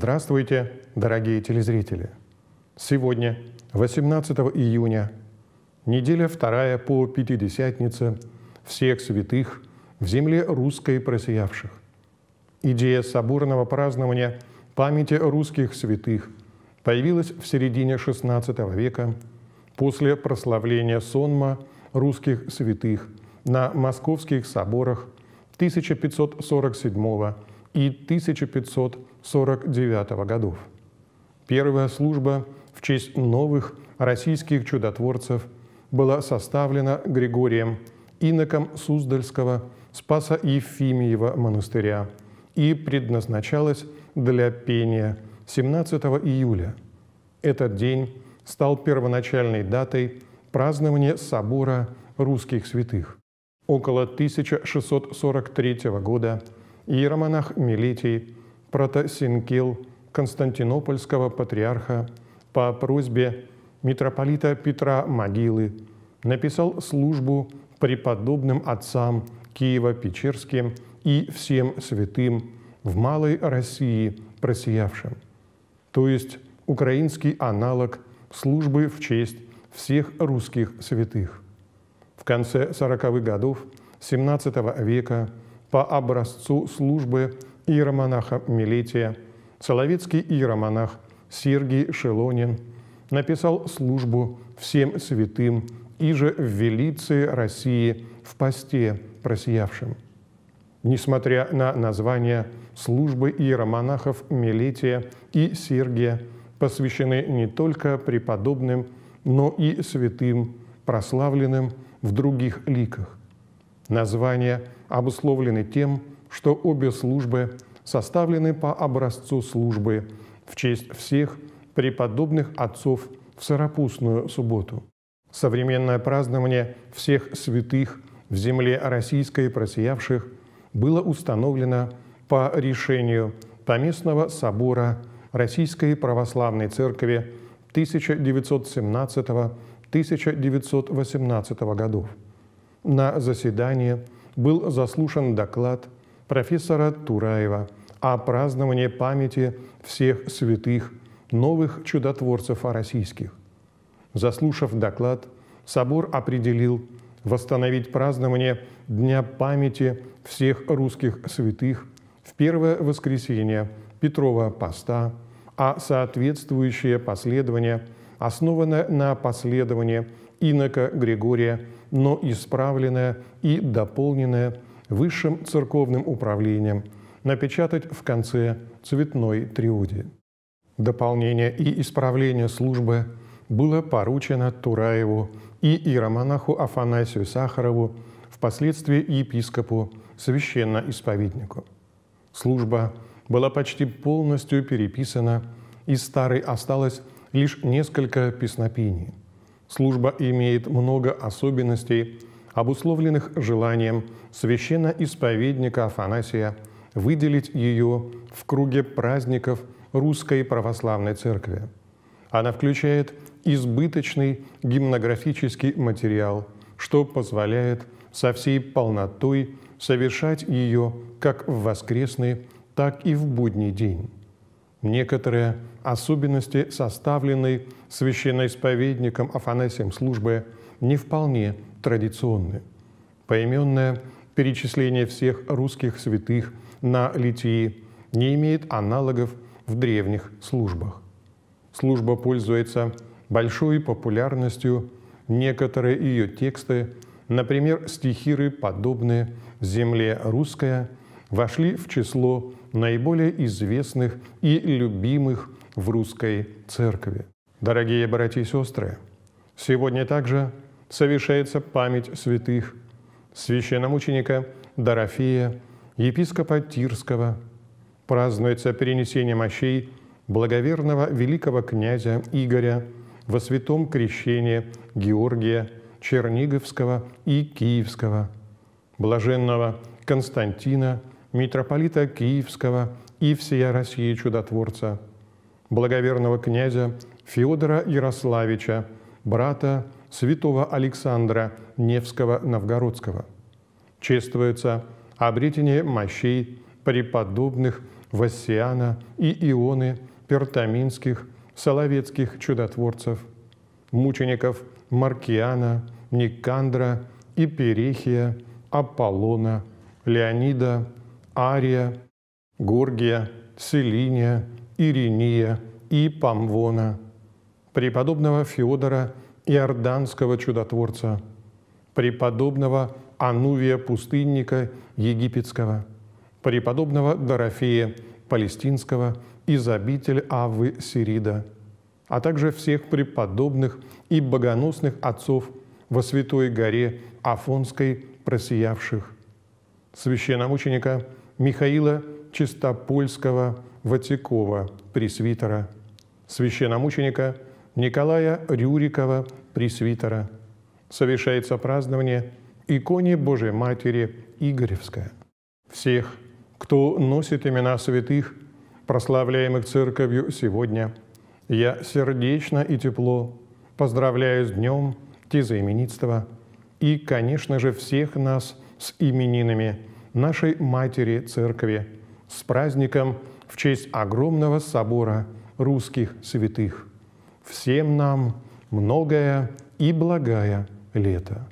Здравствуйте, дорогие телезрители! Сегодня, 18 июня, неделя вторая по Пятидесятнице всех святых в земле русской просиявших. Идея соборного празднования памяти русских святых появилась в середине XVI века после прославления сонма русских святых на московских соборах 1547 и 1549 годов. Первая служба в честь новых российских чудотворцев была составлена Григорием, иноком Суздальского Спасо-Ефимиева монастыря, и предназначалась для пения 17 июля. Этот день стал первоначальной датой празднования собора русских святых. Около 1643 года иеромонах Милетий протосинкил константинопольского патриарха по просьбе митрополита Петра Могилы написал службу преподобным отцам Киево-Печерским и всем святым в Малой России просиявшим, то есть украинский аналог службы в честь всех русских святых. В конце 40-х годов XVII века по образцу службы иеромонаха Милетия соловецкий иеромонах Сергий Шелонин написал службу всем святым и же в Велиции России в посте просиявшим. Несмотря на название, службы иеромонахов Милетия и Сергия посвящены не только преподобным, но и святым, прославленным в других ликах. Названия обусловлены тем, что обе службы составлены по образцу службы в честь всех преподобных отцов в Сыропустную субботу. Современное празднование всех святых в земле российской просиявших было установлено по решению Поместного собора Российской Православной Церкви 1917-1918 годов. На заседании был заслушан доклад профессора Тураева о праздновании памяти всех святых, новых чудотворцев российских. Заслушав доклад, собор определил восстановить празднование Дня памяти всех русских святых в первое воскресенье Петрова поста, а соответствующее последование основано на последовании инока Григория, но исправленное и дополненное Высшим церковным управлением, напечатать в конце цветной триоде. Дополнение и исправление службы было поручено Тураеву и иеромонаху Афанасию Сахарову, впоследствии епископу, священноисповеднику. Служба была почти полностью переписана, из старой осталось лишь несколько песнопений. Служба имеет много особенностей, обусловленных желанием священноисповедника Афанасия выделить ее в круге праздников Русской Православной Церкви. Она включает избыточный гимнографический материал, что позволяет со всей полнотой совершать ее как в воскресный, так и в будний день. Некоторые особенности, составленные священноисповедником Афанасием службы, не вполне традиционны. Поименное перечисление всех русских святых на литии не имеет аналогов в древних службах. Служба пользуется большой популярностью. Некоторые ее тексты, например, стихиры, подобные «Земле русская», вошли в число наиболее известных и любимых в русской церкви. Дорогие братья и сестры, сегодня также совершается память святых священномученика Дорофея, епископа Тирского. Празднуется перенесение мощей благоверного великого князя Игоря во святом крещении Георгия Черниговского и Киевского, блаженного Константина, митрополита Киевского и всея России чудотворца, благоверного князя Федора Ярославича, брата святого Александра Невского Новгородского. Чествуется обретение мощей преподобных Вассиана и Ионы Пертаминских, соловецких чудотворцев, мучеников Маркиана, Никандра, Иперехия, Аполлона, Леонида, Ария, Горгия, Селиния, Ириния и Помвона, преподобного Федора Иорданского чудотворца, преподобного Анувия пустынника египетского, преподобного Дорофея Палестинского из обитель Аввы Сирида, а также всех преподобных и богоносных отцов во Святой горе Афонской просиявших, священномученика Михаила Чистопольского Ватикова, пресвитера, священномученика Николая Рюрикова, пресвитера. Совершается празднование иконе Божией Матери Игоревская. Всех, кто носит имена святых, прославляемых Церковью сегодня, я сердечно и тепло поздравляю с Днем Тезаименитства и, конечно же, всех нас с именинами нашей Матери Церкви, с праздником в честь огромного собора русских святых. Всем нам многое и благое лето!